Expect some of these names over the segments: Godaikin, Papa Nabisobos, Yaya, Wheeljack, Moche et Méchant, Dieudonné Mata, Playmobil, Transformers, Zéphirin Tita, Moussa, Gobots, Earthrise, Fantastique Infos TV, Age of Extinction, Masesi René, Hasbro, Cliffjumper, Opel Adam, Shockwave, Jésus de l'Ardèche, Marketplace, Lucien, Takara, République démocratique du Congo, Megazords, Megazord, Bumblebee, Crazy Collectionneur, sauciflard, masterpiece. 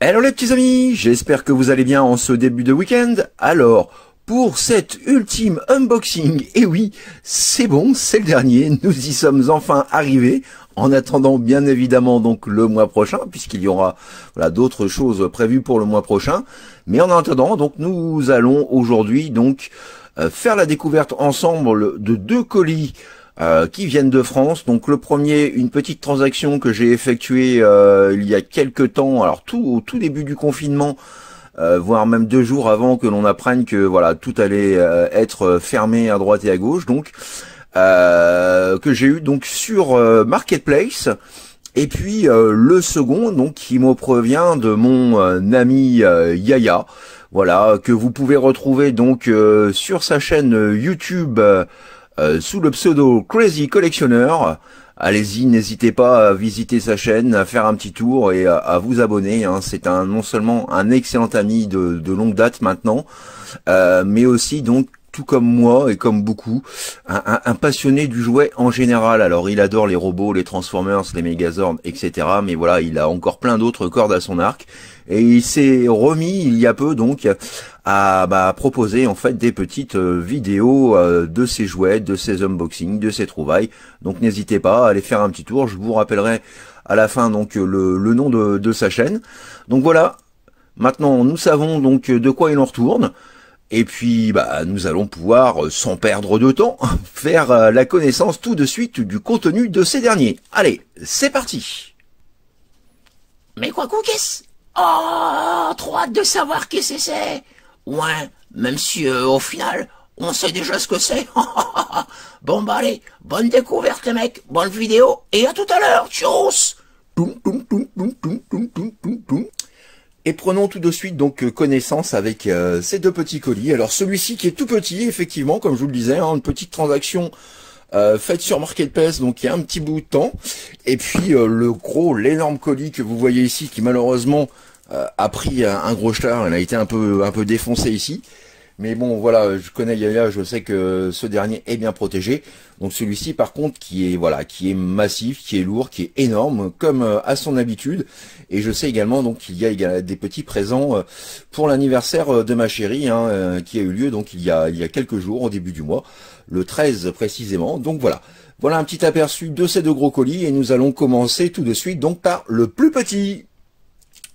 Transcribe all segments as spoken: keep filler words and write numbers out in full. Hello les petits amis, j'espère que vous allez bien en ce début de week-end. Alors, pour cet ultime unboxing, et oui, c'est bon, c'est le dernier, nous y sommes enfin arrivés. En attendant bien évidemment donc le mois prochain, puisqu'il y aura voilà, d'autres choses prévues pour le mois prochain. Mais en attendant, donc nous allons aujourd'hui donc euh, faire la découverte ensemble de deux colis euh, qui viennent de France. Donc le premier, une petite transaction que j'ai effectuée euh, il y a quelques temps, alors tout au tout début du confinement, euh, voire même deux jours avant que l'on apprenne que voilà tout allait euh, être fermé à droite et à gauche. Donc Euh, que j'ai eu donc sur euh, Marketplace, et puis euh, le second donc qui me provient de mon euh, ami euh, Yaya, voilà, que vous pouvez retrouver donc euh, sur sa chaîne YouTube euh, euh, sous le pseudo Crazy Collectionneur. Allez-y, n'hésitez pas à visiter sa chaîne, à faire un petit tour et à, à vous abonner. Hein. C'est un non seulement un excellent ami de, de longue date maintenant, euh, mais aussi donc tout comme moi et comme beaucoup, un, un, un passionné du jouet en général. Alors il adore les robots, les Transformers, les Megazords, et cetera. Mais voilà, il a encore plein d'autres cordes à son arc. Et il s'est remis il y a peu donc à bah, proposer en fait des petites vidéos euh, de ses jouets, de ses unboxings, de ses trouvailles. Donc n'hésitez pas à aller faire un petit tour. Je vous rappellerai à la fin donc le, le nom de, de sa chaîne. Donc voilà, maintenant nous savons donc de quoi il en retourne. Et puis bah nous allons pouvoir, sans perdre de temps, faire la connaissance tout de suite du contenu de ces derniers. Allez, c'est parti. Mais quoi qu'est-ce? Oh, trop hâte de savoir qui c'est c'est. Ouais, même si euh, au final, on sait déjà ce que c'est. Bon bah allez, bonne découverte les mecs, bonne vidéo, et à tout à l'heure, tchuss. Et prenons tout de suite donc connaissance avec euh, ces deux petits colis. Alors celui-ci qui est tout petit, effectivement, comme je vous le disais, hein, une petite transaction euh, faite sur Marketplace, donc il y a un petit bout de temps. Et puis euh, le gros, l'énorme colis que vous voyez ici, qui malheureusement euh, a pris un, un gros char, il a été un peu, un peu défoncé ici. Mais bon, voilà, je connais Yaya, je sais que ce dernier est bien protégé. Donc celui-ci, par contre, qui est voilà, qui est massif, qui est lourd, qui est énorme, comme à son habitude. Et je sais également donc qu'il y a des petits présents pour l'anniversaire de ma chérie, hein, qui a eu lieu donc il y a il y a quelques jours, au début du mois, le treize précisément. Donc voilà, voilà un petit aperçu de ces deux gros colis, et nous allons commencer tout de suite donc par le plus petit.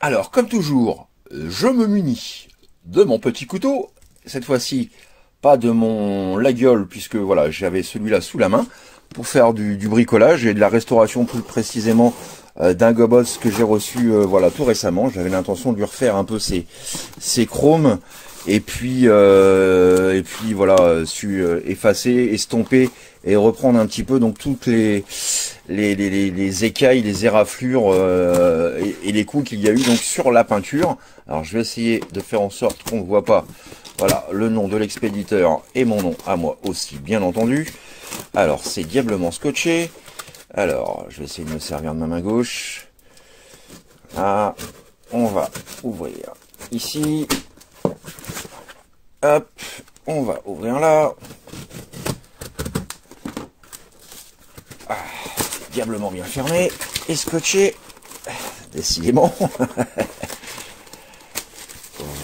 Alors, comme toujours, je me munis de mon petit couteau. Cette fois-ci, pas de mon la gueule, puisque voilà, j'avais celui-là sous la main pour faire du, du bricolage et de la restauration, plus précisément euh, d'un Gobots que j'ai reçu euh, voilà tout récemment. J'avais l'intention de lui refaire un peu ses, ses chromes, et puis euh, et puis voilà, su euh, effacer, estomper et reprendre un petit peu donc toutes les les, les, les, les écailles, les éraflures euh, et, et les coups qu'il y a eu donc sur la peinture. Alors je vais essayer de faire en sorte qu'on ne voit pas. Voilà, le nom de l'expéditeur et mon nom à moi aussi, bien entendu. Alors, c'est diablement scotché. Alors, je vais essayer de me servir de ma main gauche. Ah, on va ouvrir ici. Hop, on va ouvrir là. Ah, diablement bien fermé et scotché. Décidément.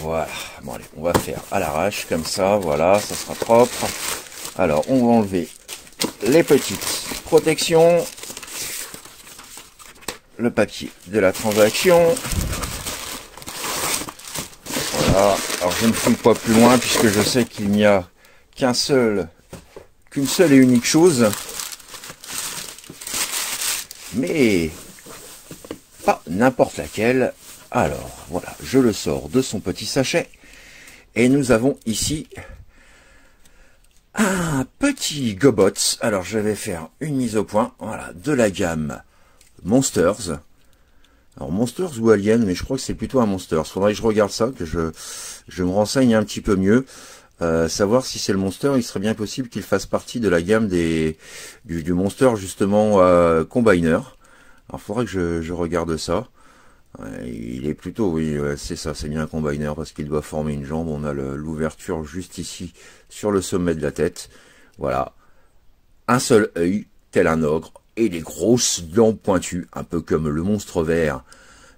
Voilà, bon allez, on va faire à l'arrache, comme ça, voilà, ça sera propre. Alors, on va enlever les petites protections, le papier de la transaction. Voilà, alors je ne fouille pas plus loin, puisque je sais qu'il n'y a qu'un seul, qu'une seule et unique chose. Mais, pas n'importe laquelle. Alors, voilà, je le sors de son petit sachet, et nous avons ici un petit Gobots. Alors, je vais faire une mise au point, voilà, de la gamme Monsters. Alors, Monsters ou Alien, mais je crois que c'est plutôt un Monsters. Faudrait que je regarde ça, que je, je me renseigne un petit peu mieux. Euh, savoir si c'est le Monster, il serait bien possible qu'il fasse partie de la gamme des du, du Monster, justement, euh, Combiner. Alors, faudrait que je, je regarde ça. Il est plutôt, oui, c'est ça, c'est bien un Combiner parce qu'il doit former une jambe. On a l'ouverture juste ici sur le sommet de la tête. Voilà, un seul œil, tel un ogre, et des grosses dents pointues, un peu comme le monstre vert,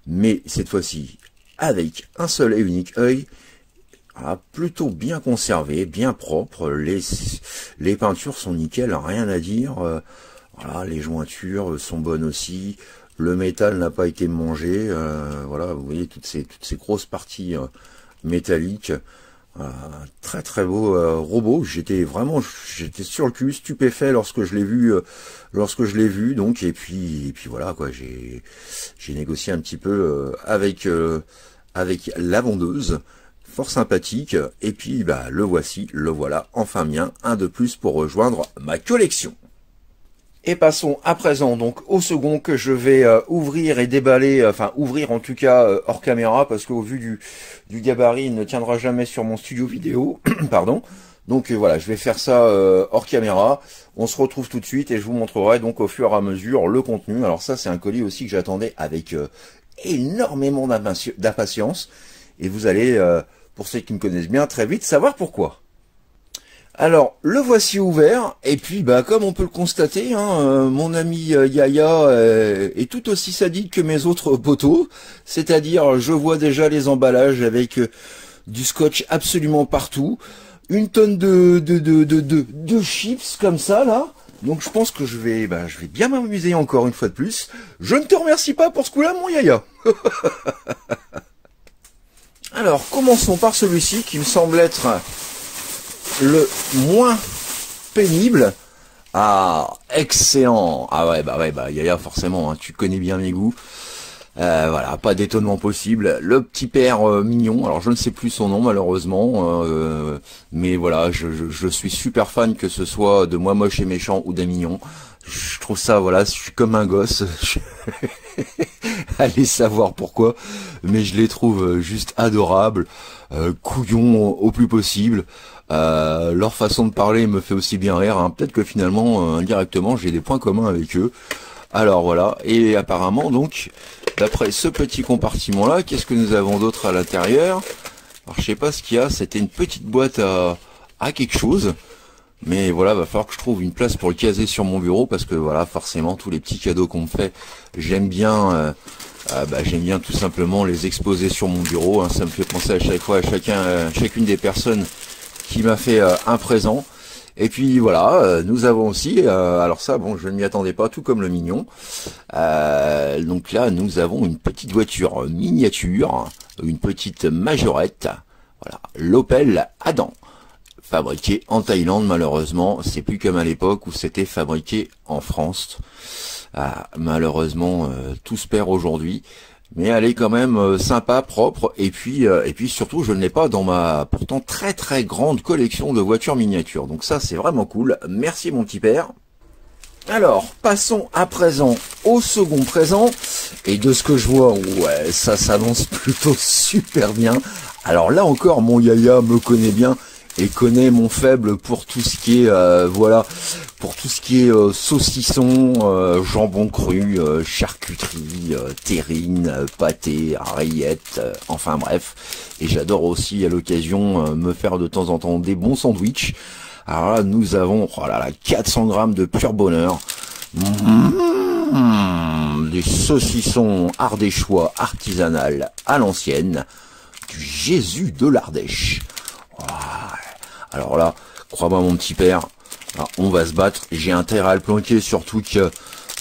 mais cette fois-ci avec un seul et unique œil, ah, plutôt bien conservé, bien propre, les, les peintures sont nickel, rien à dire, euh, voilà, les jointures sont bonnes aussi, le métal n'a pas été mangé, euh, voilà, vous voyez toutes ces, toutes ces grosses parties euh, métalliques, euh, très très beau euh, robot, j'étais vraiment, j'étais sur le cul, stupéfait lorsque je l'ai vu, euh, lorsque je l'ai vu, donc, et puis, et puis voilà, quoi, j'ai j'ai négocié un petit peu euh, avec, euh, avec la vendeuse, fort sympathique, et puis bah le voici, le voilà, enfin mien, un de plus pour rejoindre ma collection. Et passons à présent donc au second que je vais euh, ouvrir et déballer, enfin ouvrir en tout cas euh, hors caméra, parce qu'au vu du, du gabarit, il ne tiendra jamais sur mon studio vidéo, pardon. Donc euh, voilà, je vais faire ça euh, hors caméra, on se retrouve tout de suite et je vous montrerai donc au fur et à mesure le contenu. Alors ça c'est un colis aussi que j'attendais avec euh, énormément d'impatience, et vous allez... Euh, pour ceux qui me connaissent bien, très vite, savoir pourquoi. Alors, le voici ouvert, et puis, bah, comme on peut le constater, hein, euh, mon ami euh, Yaya euh, est tout aussi sadique que mes autres poteaux, c'est-à-dire, je vois déjà les emballages avec euh, du scotch absolument partout, une tonne de, de, de, de, de, de chips comme ça, là, donc je pense que je vais, bah, je vais bien m'amuser encore une fois de plus. Je ne te remercie pas pour ce coup-là, mon Yaya. Alors, commençons par celui-ci qui me semble être le moins pénible. Ah, excellent. Ah ouais, bah ouais, bah Yaya, forcément, hein, tu connais bien mes goûts. Euh, voilà, pas d'étonnement possible. Le petit père euh, mignon, alors je ne sais plus son nom malheureusement, euh, mais voilà, je, je, je suis super fan que ce soit de moi Moche et Méchant ou d'un mignon. Je trouve ça, voilà, je suis comme un gosse. Je... Allez savoir pourquoi, mais je les trouve juste adorables, euh, couillons au plus possible. Euh, leur façon de parler me fait aussi bien rire. Hein. Peut-être que finalement, euh, indirectement, j'ai des points communs avec eux. Alors voilà, et apparemment, donc, d'après ce petit compartiment-là, qu'est-ce que nous avons d'autre à l'intérieur? Alors, je sais pas ce qu'il y a, c'était une petite boîte à, à quelque chose. Mais voilà, va falloir que je trouve une place pour le caser sur mon bureau, parce que voilà, forcément, tous les petits cadeaux qu'on me fait, j'aime bien, euh, euh, bah, j'aime bien tout simplement les exposer sur mon bureau. Hein. Ça me fait penser à chaque fois à chacun, euh, chacune des personnes qui m'a fait euh, un présent. Et puis voilà, euh, nous avons aussi, euh, alors ça, bon, je ne m'y attendais pas, tout comme le mignon. Euh, donc là, nous avons une petite voiture miniature, une petite majorette. Voilà, l'Opel Adam. Fabriqué en Thaïlande, malheureusement, c'est plus comme à l'époque où c'était fabriqué en France. Ah, malheureusement, euh, tout se perd aujourd'hui, mais elle est quand même euh, sympa, propre, et puis euh, et puis surtout, je ne l'ai pas dans ma pourtant très très grande collection de voitures miniatures. Donc ça, c'est vraiment cool. Merci mon petit père. Alors, passons à présent au second présent, et de ce que je vois, ouais, ça s'annonce plutôt super bien. Alors là encore, mon Yaya me connaît bien. Et connaît mon faible pour tout ce qui est euh, voilà, pour tout ce qui est euh, saucisson, euh, jambon cru, euh, charcuterie, euh, terrine, euh, pâté, rillettes, euh, enfin bref. Et j'adore aussi à l'occasion euh, me faire de temps en temps des bons sandwichs. Alors là, nous avons oh là là, quatre cents grammes de pur bonheur. Mmh, des saucissons ardéchois artisanales à l'ancienne du Jésus de l'Ardèche. Oh, alors là, crois-moi mon petit père, on va se battre, j'ai intérêt à le planquer, surtout que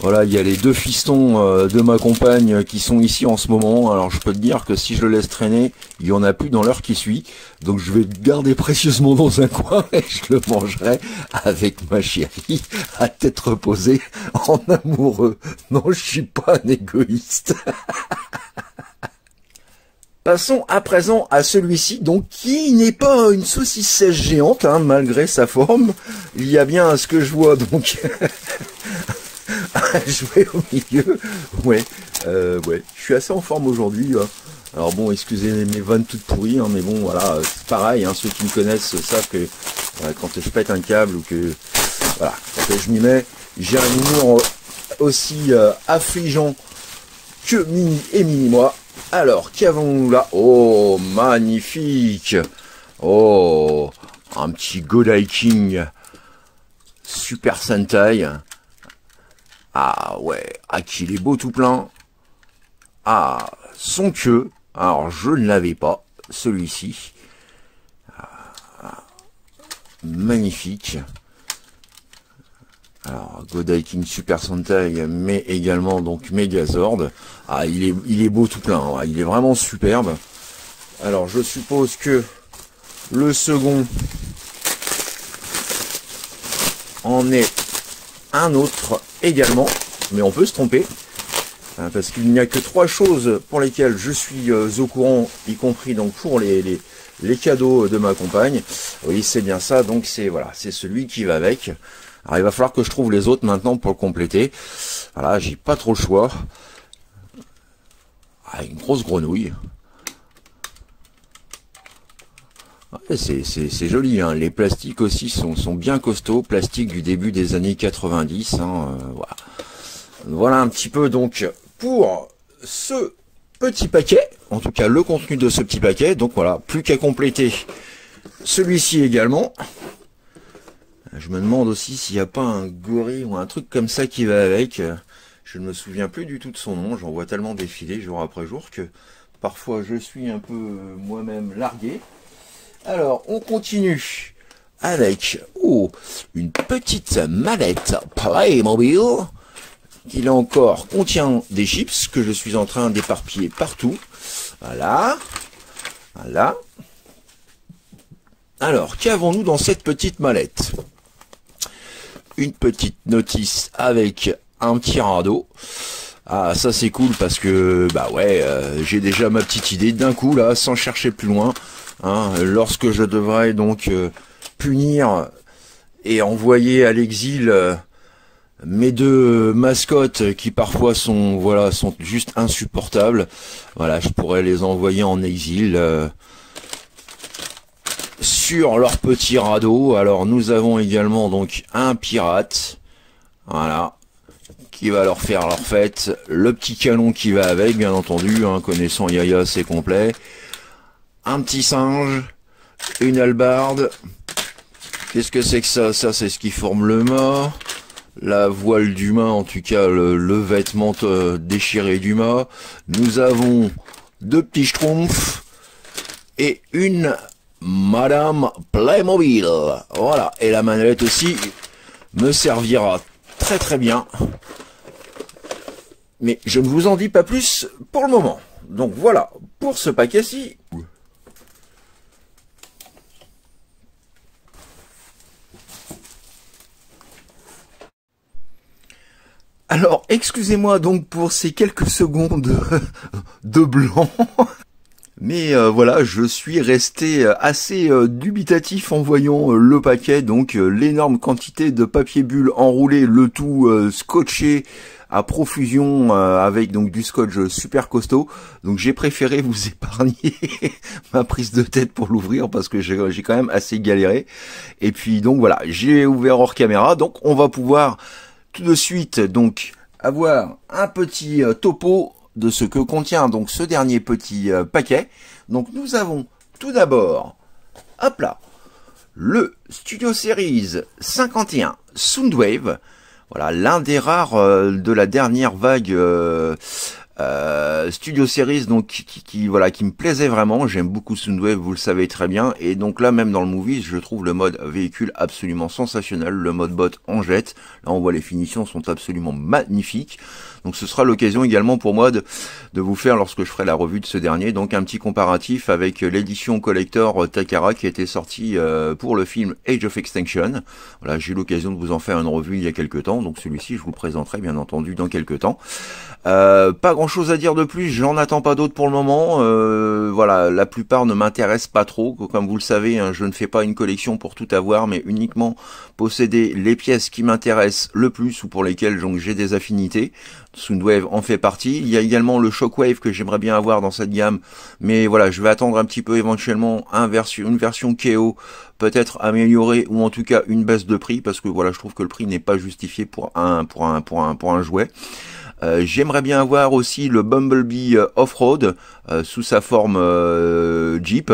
voilà, il y a les deux fistons de ma compagne qui sont ici en ce moment, alors je peux te dire que si je le laisse traîner, il n'y en a plus dans l'heure qui suit, donc je vais le garder précieusement dans un coin et je le mangerai avec ma chérie à tête reposée en amoureux. Non, je suis pas un égoïste. Passons à présent à celui-ci, donc qui n'est pas une saucisse sèche géante, hein, malgré sa forme. Il y a bien à ce que je vois, donc un jouet au milieu. Ouais, euh, ouais, je suis assez en forme aujourd'hui. Hein. Alors bon, excusez mes vannes toutes pourries, hein, mais bon, voilà, c'est pareil. Hein, ceux qui me connaissent savent que euh, quand je pète un câble ou que voilà, que je m'y mets, j'ai un humour aussi euh, affligeant que mini et mini moi. Alors, qu'avons-nous là? Oh, magnifique! Oh, un petit Godaikin Super Sentai. Ah ouais, ah qu'il est beau tout plein. Ah, son queue. Alors, je ne l'avais pas, celui-ci. Ah, magnifique. Alors, Godaikin, Super Sentai, mais également donc Megazord. Ah, il est, il est beau tout plein, hein. Il est vraiment superbe. Alors, je suppose que le second en est un autre également, mais on peut se tromper, hein, parce qu'il n'y a que trois choses pour lesquelles je suis euh, au courant, y compris donc pour les, les, les cadeaux de ma compagne. Oui, c'est bien ça, donc c'est voilà, c'est celui qui va avec. Alors il va falloir que je trouve les autres maintenant pour le compléter. Voilà, j'ai pas trop le choix. Ah, une grosse grenouille. Ouais, c'est joli, hein. Les plastiques aussi sont, sont bien costauds, plastiques du début des années quatre-vingt-dix. Hein, euh, voilà. Voilà un petit peu donc pour ce petit paquet, en tout cas le contenu de ce petit paquet. Donc voilà, plus qu'à compléter celui-ci également. Je me demande aussi s'il n'y a pas un gorille ou un truc comme ça qui va avec. Je ne me souviens plus du tout de son nom, j'en vois tellement défiler jour après jour que parfois je suis un peu moi-même largué. Alors, on continue avec oh, une petite mallette Playmobil qui là encore contient des chips que je suis en train d'éparpiller partout. Voilà, voilà. Alors, qu'avons-nous dans cette petite mallette? Une petite notice avec un petit radeau. Ah, ça c'est cool parce que bah ouais, euh, j'ai déjà ma petite idée d'un coup là, sans chercher plus loin. Hein, lorsque je devrais donc euh, punir et envoyer à l'exil euh, mes deux mascottes qui parfois sont voilà sont juste insupportables, voilà je pourrais les envoyer en exil euh, sur leur petit radeau. Alors nous avons également donc un pirate, voilà, qui va leur faire leur fête, le petit canon qui va avec bien entendu, hein, connaissant Yaya c'est complet. Un petit singe, une hallebarde, qu'est-ce que c'est que ça? Ça c'est ce qui forme le mât, la voile du mât, en tout cas le, le vêtement euh, déchiré du mât. Nous avons deux petits schtroumpfs et une Madame Playmobil. Voilà, et la manette aussi me servira très très bien. Mais je ne vous en dis pas plus pour le moment. Donc voilà, pour ce paquet-ci... Alors, excusez-moi donc pour ces quelques secondes de blanc, mais euh, voilà, je suis resté assez euh, dubitatif en voyant euh, le paquet, donc euh, l'énorme quantité de papier bulle enroulé, le tout euh, scotché à profusion euh, avec donc du scotch super costaud. Donc j'ai préféré vous épargner ma prise de tête pour l'ouvrir parce que j'ai quand même assez galéré. Et puis donc voilà, j'ai ouvert hors caméra, donc on va pouvoir... tout de suite, donc, avoir un petit topo de ce que contient donc ce dernier petit euh, paquet. Donc, nous avons tout d'abord, hop là, le Studio Series cinquante et un Soundwave. Voilà, l'un des rares euh, de la dernière vague euh, euh, Studio Series, donc qui, qui voilà, qui me plaisait vraiment. J'aime beaucoup Soundwave, vous le savez très bien. Et donc là, même dans le movie, je trouve le mode véhicule absolument sensationnel. Le mode bot en jette. Là, on voit les finitions sont absolument magnifiques. Donc, ce sera l'occasion également pour moi de, de vous faire, lorsque je ferai la revue de ce dernier, donc un petit comparatif avec l'édition collector Takara qui était sortie euh, pour le film Age of Extinction. Voilà, j'ai eu l'occasion de vous en faire une revue il y a quelques temps. Donc celui-ci, je vous le présenterai bien entendu dans quelques temps. Euh, pas grand-chose à dire de plus, j'en attends pas d'autres pour le moment. Euh, voilà, la plupart ne m'intéressent pas trop. Comme vous le savez, hein, je ne fais pas une collection pour tout avoir, mais uniquement posséder les pièces qui m'intéressent le plus ou pour lesquelles donc j'ai des affinités. Soundwave en fait partie. Il y a également le Shockwave que j'aimerais bien avoir dans cette gamme, mais voilà, je vais attendre un petit peu éventuellement un version, une version K O, peut-être améliorée ou en tout cas une baisse de prix, parce que voilà, je trouve que le prix n'est pas justifié pour un pour un pour un pour un jouet. Euh, j'aimerais bien avoir aussi le Bumblebee euh, Off-Road euh, sous sa forme euh, Jeep.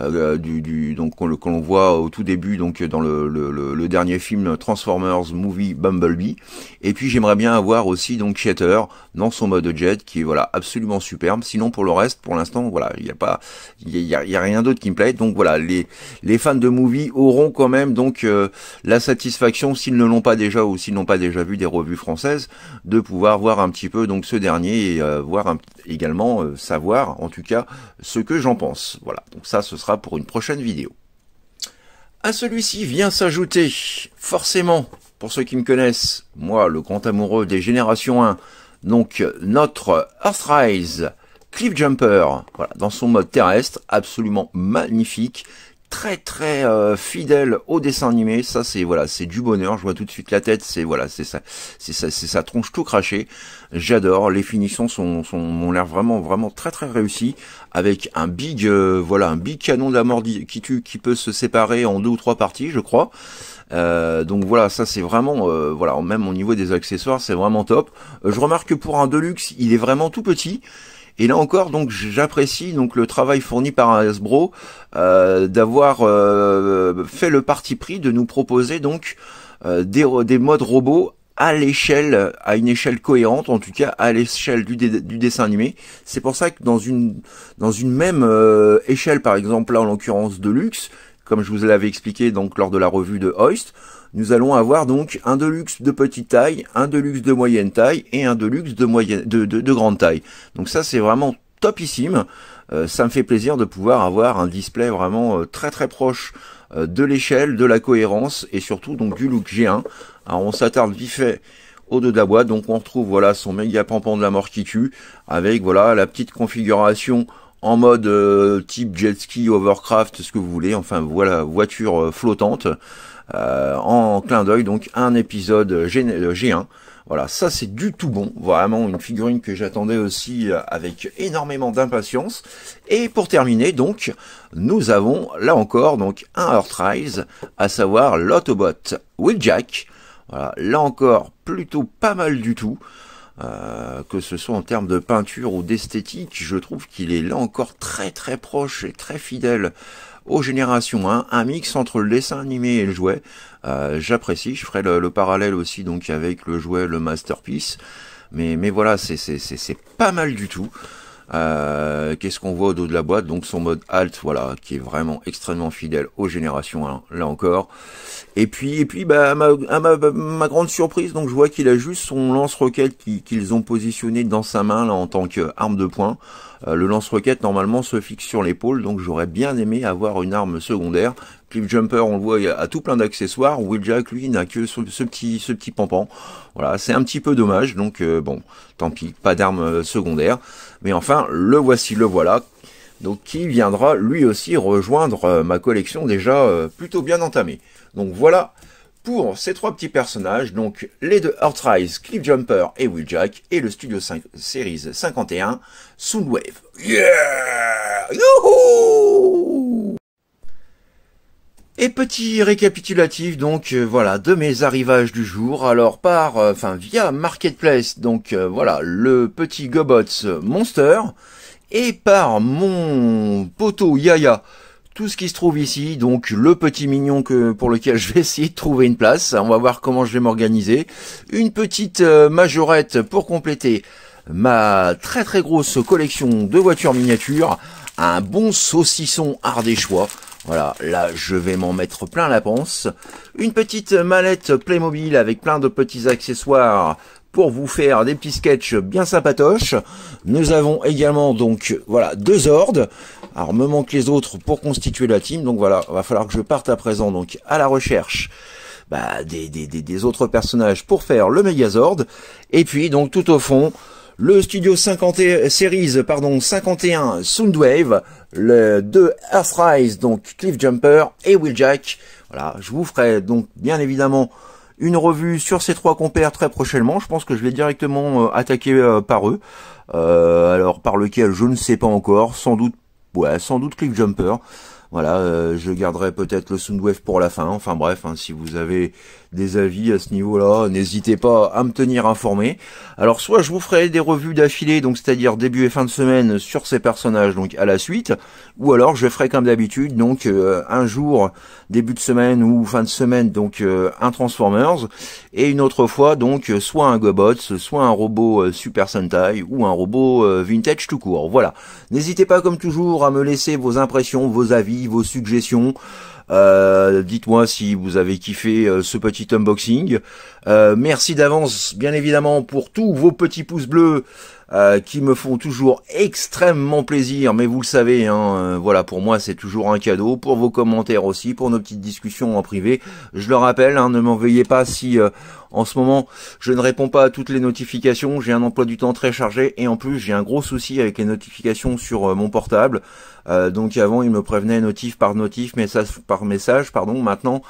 euh, du, du donc qu'on l'on voit au tout début, donc dans le, le, le dernier film Transformers Movie Bumblebee. Et puis j'aimerais bien avoir aussi donc Shatter dans son mode jet, qui est voilà absolument superbe. Sinon pour le reste, pour l'instant voilà, il n'y a pas, il y a, y a rien d'autre qui me plaît. Donc voilà, les les fans de Movie auront quand même donc euh, la satisfaction, s'ils ne l'ont pas déjà ou s'ils n'ont pas déjà vu des revues françaises, de pouvoir voir un petit peu donc ce dernier et euh, voir un, également euh, savoir en tout cas ce que j'en pense. Voilà, donc ça ce sera pour une prochaine vidéo. À celui-ci vient s'ajouter forcément, pour ceux qui me connaissent, moi le grand amoureux des générations un, donc notre Earthrise Cliffjumper, voilà, dans son mode terrestre, absolument magnifique, très très euh, fidèle au dessin animé. Ça c'est voilà, c'est du bonheur. Je vois tout de suite la tête, c'est voilà, c'est ça, c'est ça, c'est sa tronche tout crachée. J'adore. Les finitions sont, sont ont l'air vraiment vraiment très très réussies, avec un big euh, voilà un big canon de la mort qui tue, qui peut se séparer en deux ou trois parties, je crois. Euh, donc voilà, ça c'est vraiment euh, voilà, même au niveau des accessoires, c'est vraiment top. Euh, je remarque que pour un Deluxe, il est vraiment tout petit. Et là encore, donc j'apprécie donc le travail fourni par Hasbro euh, d'avoir euh, fait le parti pris de nous proposer donc euh, des, des modes robots à l'échelle, à une échelle cohérente, en tout cas à l'échelle du, dé, du dessin animé. C'est pour ça que dans une dans une même euh, échelle, par exemple là en l'occurrence Deluxe, comme je vous l'avais expliqué donc lors de la revue de Hoist, nous allons avoir donc un Deluxe de petite taille, un Deluxe de moyenne taille et un Deluxe de moyenne, de, de, de grande taille. Donc ça c'est vraiment topissime. Euh, ça me fait plaisir de pouvoir avoir un display vraiment euh, très très proche euh, de l'échelle, de la cohérence et surtout donc du look G un. Alors on s'attarde vite fait au dos de la boîte. Donc on retrouve voilà son méga pampan de la mort qui tue, avec voilà la petite configuration en mode euh, type jet ski, hovercraft, ce que vous voulez, enfin voilà, voiture euh, flottante. Euh, en clin d'œil donc un épisode G un. Voilà, ça c'est du tout bon, vraiment une figurine que j'attendais aussi avec énormément d'impatience. Et pour terminer donc, nous avons là encore donc un Earthrise, à savoir l'Autobot Wheeljack. Voilà, là encore plutôt pas mal du tout. Euh, que ce soit en termes de peinture ou d'esthétique, je trouve qu'il est là encore très très proche et très fidèle aux générations un, un mix entre le dessin animé et le jouet. Euh, j'apprécie, je ferai le, le parallèle aussi donc avec le jouet, le masterpiece, mais, mais voilà, c'est c'est pas mal du tout. Euh, qu'est-ce qu'on voit au dos de la boîte? Donc son mode alt, voilà, qui est vraiment extrêmement fidèle aux générations un, là encore. Et puis, et puis, bah, à ma, à ma, ma grande surprise, donc je vois qu'il a juste son lance-roquette qu'ils ont positionné dans sa main là en tant qu'arme de poing. Euh, le lance-roquette normalement se fixe sur l'épaule, donc j'aurais bien aimé avoir une arme secondaire. Cliffjumper, on le voit, il a tout plein d'accessoires. Wheeljack, lui, n'a que ce, ce petit, ce petit pampan. Voilà, c'est un petit peu dommage. Donc euh, bon, tant pis, pas d'arme secondaire. Mais enfin, le voici, le voilà. Donc qui viendra lui aussi rejoindre euh, ma collection déjà euh, plutôt bien entamée. Donc voilà pour ces trois petits personnages, donc les deux Earthrise, Cliffjumper et Wheeljack, et le Studio Series cinquante et un, Soundwave. Yeah! Youhou! Et petit récapitulatif donc euh, voilà de mes arrivages du jour. Alors par enfin euh, via Marketplace, donc euh, voilà le petit Gobots Monster, et par mon poteau Yaya tout ce qui se trouve ici, donc le petit mignon que pour lequel je vais essayer de trouver une place. On va voir comment je vais m'organiser. Une petite euh, majorette pour compléter ma très très grosse collection de voitures miniatures, un bon saucisson ardéchois. Voilà, là je vais m'en mettre plein la panse. Une petite mallette Playmobil avec plein de petits accessoires pour vous faire des petits sketchs bien sympatoches. Nous avons également donc voilà deux Zords. Alors me manquent les autres pour constituer la team. Donc voilà, va falloir que je parte à présent donc à la recherche bah, des, des, des, des autres personnages pour faire le Megazord. Et puis donc tout au fond, le Studio Series cinquante et un Soundwave, le deux Earthrise, donc Cliffjumper et Wheeljack. Voilà, je vous ferai donc bien évidemment une revue sur ces trois compères très prochainement. Je pense que je vais directement euh, attaquer euh, par eux. Euh, alors par lequel je ne sais pas encore, sans doute, ouais, sans doute Cliffjumper. Voilà, euh, je garderai peut-être le Soundwave pour la fin. Enfin bref, hein, si vous avez des avis à ce niveau-là, n'hésitez pas à me tenir informé. Alors soit je vous ferai des revues d'affilée, donc c'est-à-dire début et fin de semaine sur ces personnages, donc à la suite, ou alors je ferai comme d'habitude, donc euh, un jour début de semaine ou fin de semaine, donc euh, un Transformers, et une autre fois donc soit un Gobots, soit un robot euh, Super Sentai ou un robot euh, vintage tout court. Voilà. N'hésitez pas comme toujours à me laisser vos impressions, vos avis, vos suggestions. Euh, dites-moi si vous avez kiffé euh, ce petit unboxing. Euh, merci d'avance bien évidemment pour tous vos petits pouces bleus euh, qui me font toujours extrêmement plaisir, mais vous le savez hein, euh, voilà, pour moi c'est toujours un cadeau, pour vos commentaires aussi, pour nos petites discussions en privé. Je le rappelle hein, ne m'en veuillez pas si euh, en ce moment je ne réponds pas à toutes les notifications, j'ai un emploi du temps très chargé et en plus j'ai un gros souci avec les notifications sur euh, mon portable. Euh, donc avant il me prévenait notif par notif, message par message, pardon. Maintenant,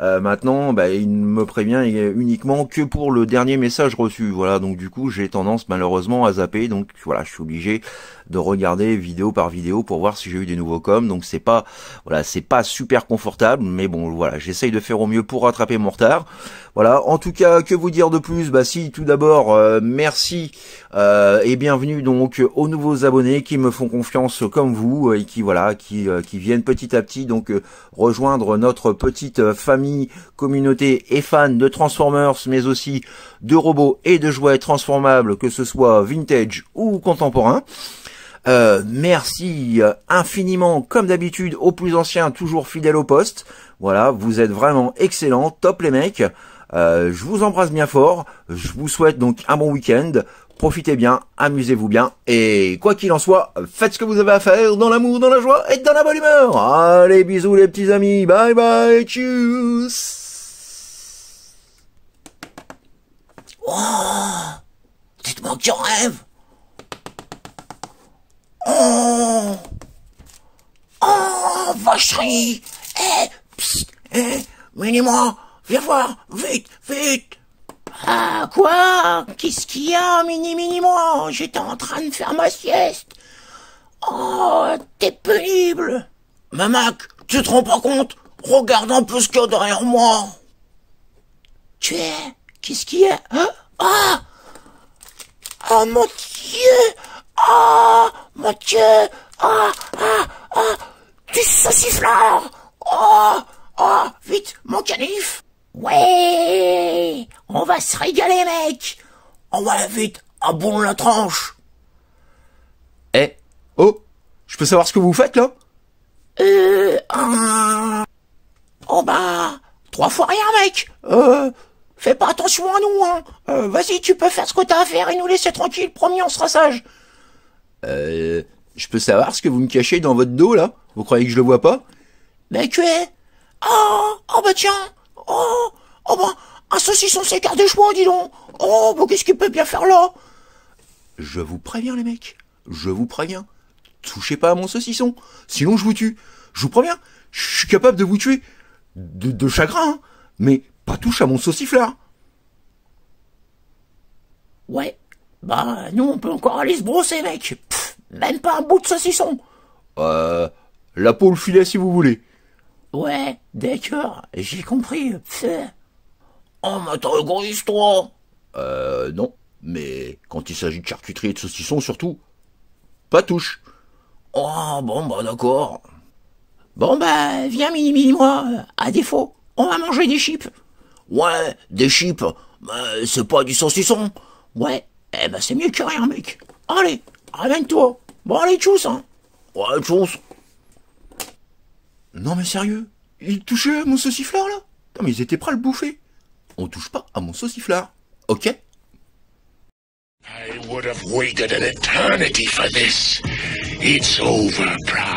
euh, maintenant, bah, il me prévient uniquement que pour le dernier message reçu. Voilà, donc du coup j'ai tendance malheureusement à zapper. Donc voilà, je suis obligé de regarder vidéo par vidéo pour voir si j'ai eu des nouveaux coms. Donc c'est pas, voilà, c'est pas super confortable, mais bon voilà, j'essaye de faire au mieux pour rattraper mon retard. Voilà, en tout cas, que vous dire de plus? Bah si, tout d'abord, euh, merci euh, et bienvenue donc aux nouveaux abonnés qui me font confiance comme vous. Euh, Et qui voilà, qui, euh, qui viennent petit à petit donc euh, rejoindre notre petite euh, famille, communauté et fans de Transformers, mais aussi de robots et de jouets transformables, que ce soit vintage ou contemporain. Euh, merci euh, infiniment, comme d'habitude, aux plus anciens, toujours fidèles au poste. Voilà, vous êtes vraiment excellents, top les mecs. Euh, je vous embrasse bien fort. Je vous souhaite donc un bon week-end. Profitez bien, amusez-vous bien, et quoi qu'il en soit, faites ce que vous avez à faire dans l'amour, dans la joie et dans la bonne humeur. Allez, bisous les petits amis, bye bye, tchuss. Oh, dites-moi que j'en rêve. Oh, oh, vacherie. Eh, psst, eh, venez-moi, viens voir, vite, vite. Ah, quoi? Qu'est-ce qu'il y a, mini, mini, moi? J'étais en train de faire ma sieste. Oh, t'es pénible. Mamac, tu te rends pas compte? Regarde un peu ce qu'il y a derrière moi. Tu es? Qu'est-ce qu'il y a? Ah! Oh, mon Dieu! Ah! Mon Dieu! Ah! Ah! Ah! Du sauciflard! Oh! Oh! Vite, mon canif! Ouais, on va se régaler, mec. On va vite à bon la tranche. Eh, oh, je peux savoir ce que vous faites, là? Euh, un... Oh, bah, trois fois rien, mec. Euh, fais pas attention à nous, hein. Euh, vas-y, tu peux faire ce que t'as à faire et nous laisser tranquille, promis, on sera sage. Euh, je peux savoir ce que vous me cachez dans votre dos, là? Vous croyez que je le vois pas? Mais que... Oh, oh, bah tiens. Oh, oh ben, un saucisson s'écarte des choix, dis donc. Oh, ben qu'est-ce qu'il peut bien faire là? Je vous préviens, les mecs, je vous préviens. Touchez pas à mon saucisson, sinon je vous tue. Je vous préviens, je suis capable de vous tuer. De, de chagrin, hein. Mais pas touche à mon sauciflard. Ouais, bah nous on peut encore aller se brosser, mec. Pff, même pas un bout de saucisson. Euh, la peau ou le filet si vous voulez. Ouais, d'accord, j'ai compris. Oh, mais t'es toi. Euh, non, mais quand il s'agit de charcuterie et de saucisson, surtout, pas touche. Oh, bon, bah d'accord. Bon, bah, viens, mini-mini-moi, à défaut, on va manger des chips. Ouais, des chips, mais c'est pas du saucisson. Ouais, eh ben c'est mieux que rien, mec. Allez, ramène-toi. Bon, allez, tchuss, hein. Ouais, tchuss. Non mais sérieux, ils touchaient à mon sauciflard là? Non mais ils étaient prêts à le bouffer. On touche pas à mon sauciflard, ok? I would have waited an eternity for this. It's over, bro.